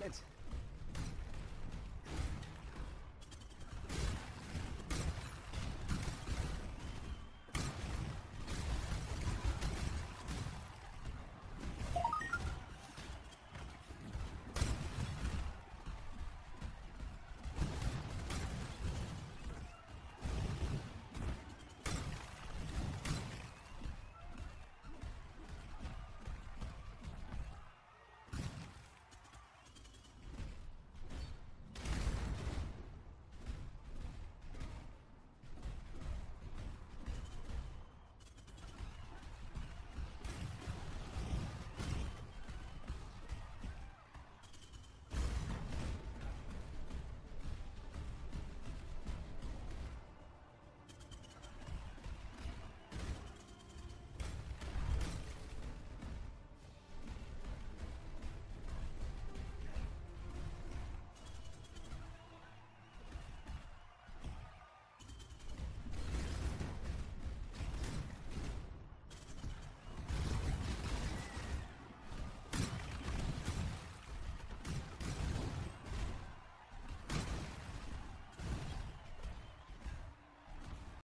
Let's